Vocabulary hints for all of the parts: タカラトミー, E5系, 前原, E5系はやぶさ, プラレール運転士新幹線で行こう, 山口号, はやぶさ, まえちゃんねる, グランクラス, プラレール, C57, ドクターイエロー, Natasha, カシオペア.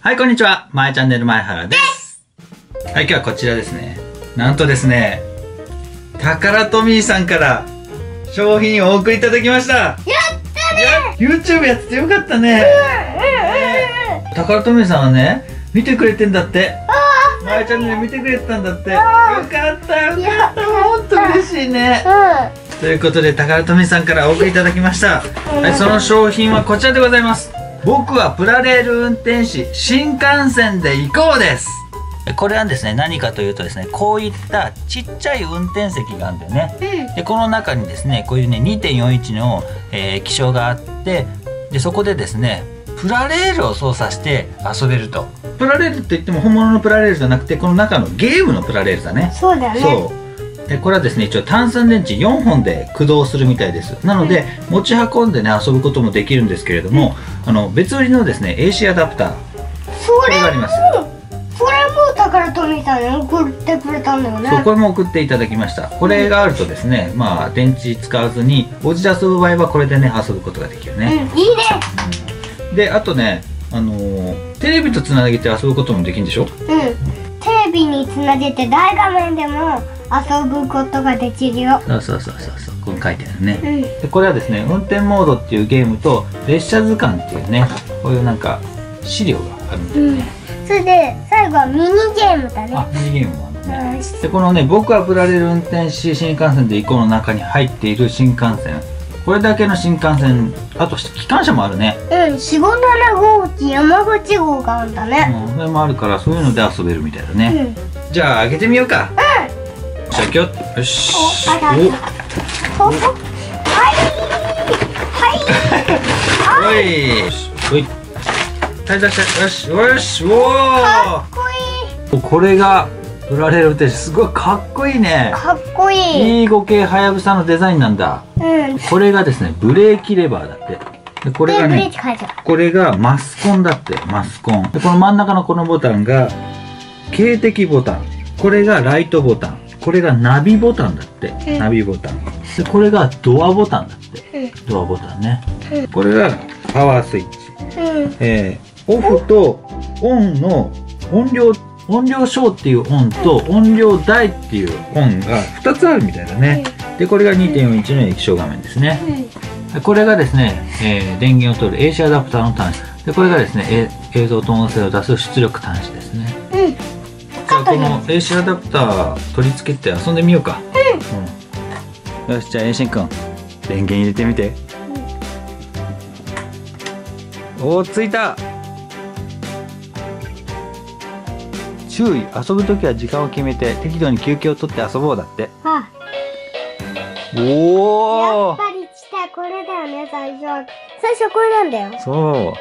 はい、こんにちは。まえチャンネル前原です。はい、今日はこちらですね。なんとですね、タカラトミーさんから商品をお送りいただきました。やったね。 YouTube やっててよかったね。タカラトミーさんはね、見てくれてんだって。まえチャンネル見てくれてたんだって。よかったよかった。ほんと嬉しいね。ということで、タカラトミーさんからお送りいただきました。はい、その商品はこちらでございます。僕はプラレール運転士新幹線で行こうです。これはですね、何かというとですね、こういったちっちゃい運転席があるんだよね、でこの中にですね、こういうね 2.41 の、気象があって、でそこでですねプラレールを操作して遊べると。プラレールって言っても本物のプラレールじゃなくて、この中のゲームのプラレールだね。そうだね。そうで、これはですね、一応単三電池4本で駆動するみたいです。なので、持ち運んでね遊ぶこともできるんですけれども、別売りのですね AC アダプター、これがあります。それもタカラトミーさんに送ってくれたんだよね。そう、これも送っていただきました。これがあるとですね、まあ電池使わずにお家で遊ぶ場合はこれでね遊ぶことができるね。いいね。であとね、テレビとつなげて遊ぶこともできるんでしょ。テレビにつなげて大画面でも遊ぶことができるよ。そうそうそうそうそう、これ書いてあるね。でこれはですね、運転モードっていうゲームと列車図鑑っていうね、こういうなんか資料があるみたいなね。それで最後はミニゲームだね。あ、ミニゲームもあるね。でこのね、僕はプラレール運転士新幹線で行こうの中に入っている新幹線、これだけの新幹線、あと機関車もあるね。457号機山口号があるんだね。それもあるから、そういうので遊べるみたいだね。じゃあ開けてみようか。じゃあ、よし。これがプラレール運転士、すごいかっこいいね。かっこいい。E5系はやぶさのデザインなんだ。これがですね、ブレーキレバーだって。でこれがね、これがマスコンだって、マスコン。でこの真ん中のこのボタンが警笛ボタン。これがライトボタン。これがナビボタンだって、ナビボタン。でこれがドアボタンだって、ドアボタンね。これがパワースイッチ。オフとオンの音量小っていうオンと音量大っていうオンが2つあるみたいだね。でこれが 2.41 の液晶画面ですね。でこれがですね、電源を取る AC アダプターの端子で、これがですね、映像と音声を出す出力端子ですね。この AC アダプター取り付けて遊んでみようか。よし、じゃあ遠心君、電源入れてみて。おー、ついた。注意、遊ぶときは時間を決めて適度に休憩を取って遊ぼうだって。おお、やっぱり来た。これだよね、最初これなんだよ。そ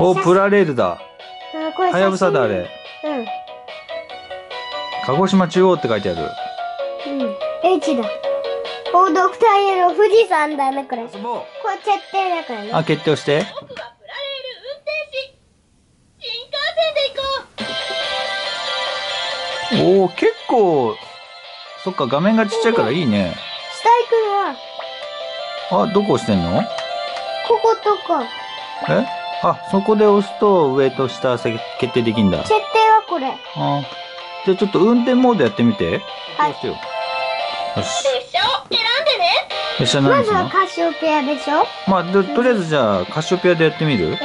う。お、プラレールだ。はやぶさだ、あれ。鹿児島中央って書いてある。H だ。お、ドクターイエロー、富士山だね、これ。これ決定だからね。あ、決定をして。僕はプラレール運転士新幹線で行こう。おお、結構。そっか、画面がちっちゃいからいいね。下行くのは。あ、どこ押してんの？こことか。え？あ、そこで押すと上と下決定できるんだ。設定はこれ。あ、じゃあちょっと運転モードやってみて。はい。よし。列車を選んでね。列車何するの？まずはカシオペアでしょ。まあ、とりあえずじゃあカシオペアでやってみる？E5J、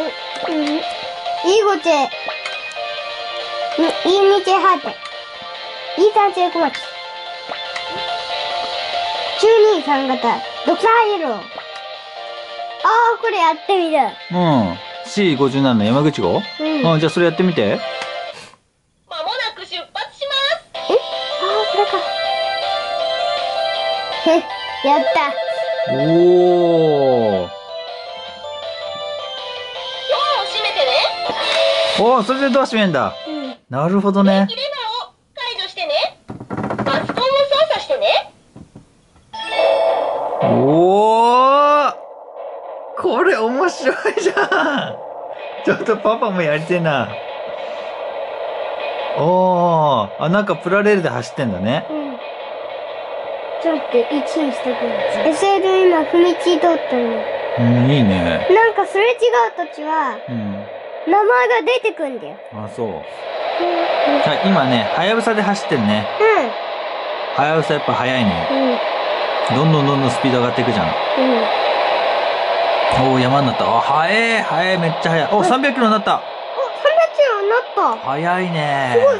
E2J8、E3J9、923 型、ドクターイエロー。ああ、これやってみる。C57 の山口号。じゃあそれやってみて。まもなく出発します。ああ、これか。やった。おお。ドアを閉めてね。おお、それでドア閉めんだ。なるほどね。電気レバーを解除してね。マスコンを操作してね。おお。これ面白いじゃん。ちょっとパパもやりてえな。おー、あ、なんかプラレールで走ってんだね。ちょっと一応してくれ。SL 今踏切通ったの。いいね。なんかすれ違う時は、名前が出てくんだよ。あ、そう。今ね、はやぶさで走ってるね。うん。はやぶさやっぱ速いね。うん。どんどんスピード上がっていくじゃん。うん。おー、山になった。あ、速い、速い、めっちゃ速い。お、300キロになった。お、300キロになった。速いね。すごい、300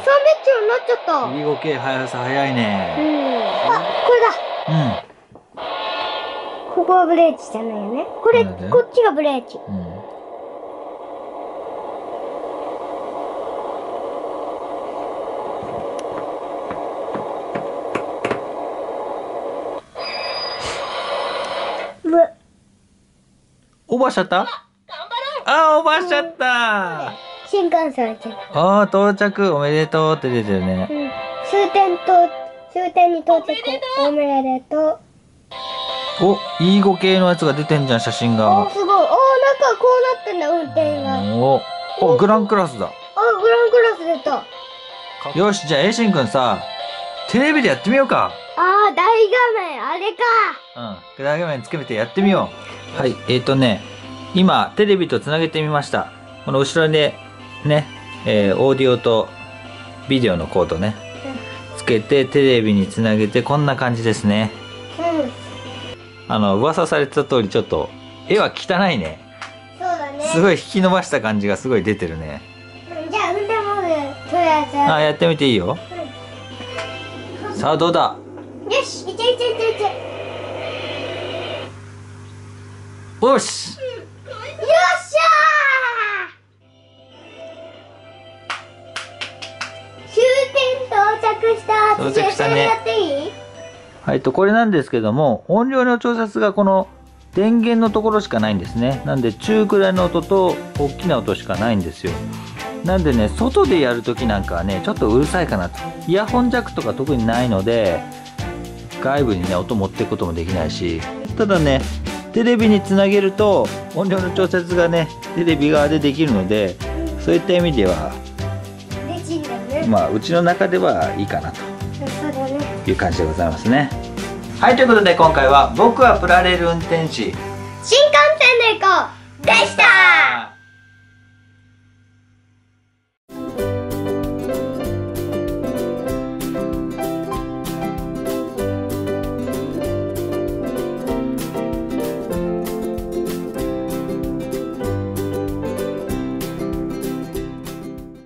キロになっちゃった。15K、はやぶさ速いね。うん。あ、これだ。うん。ここはブレーキじゃないよね。これ、こっちがブレーキ。うん、オーバーしちゃった？あ、オーバーしちゃった。新幹線来た。ああ、到着おめでとうって出てるね。うん、終点に到着おめでとう。お、E5 系のやつが出てんじゃん、写真が。お、すごい。お、なんかこうなってんだ、運転が。お、グランクラスだ。お、グランクラス出た。よし、じゃあ、エイシンくんさ、テレビでやってみようか。ああ、大画面、あれか。うん、大画面つけてやってみよう。はい、今、テレビとつなげてみました。この後ろで、ね、オーディオとビデオのコードね、つけて、テレビにつなげて、こんな感じですね。うん。噂されてた通り、ちょっと絵は汚いね。そうだね。すごい引き伸ばした感じがすごい出てるね。じゃあ運転モードとりあえずやってみていいよ。うん、さあどうだ。よし、いけいけいけいけ。よし、うん、よっしゃー。終点到着した。到着したね。やっていい？これなんですけども、音量の調節がこの電源のところしかないんですね。なんで中くらいの音と大きな音しかないんですよ。なんでね、外でやるときなんかはね、ちょっとうるさいかなと。イヤホンジャックとか特にないので、外部にね、音持っていくこともできないし、ただね、テレビにつなげると音量の調節がね、テレビ側でできるので、そういった意味では、まあ、うちの中ではいいかなと。いう感じでございますね。はい、ということで今回は僕はプラレール運転士新幹線で行こうでした。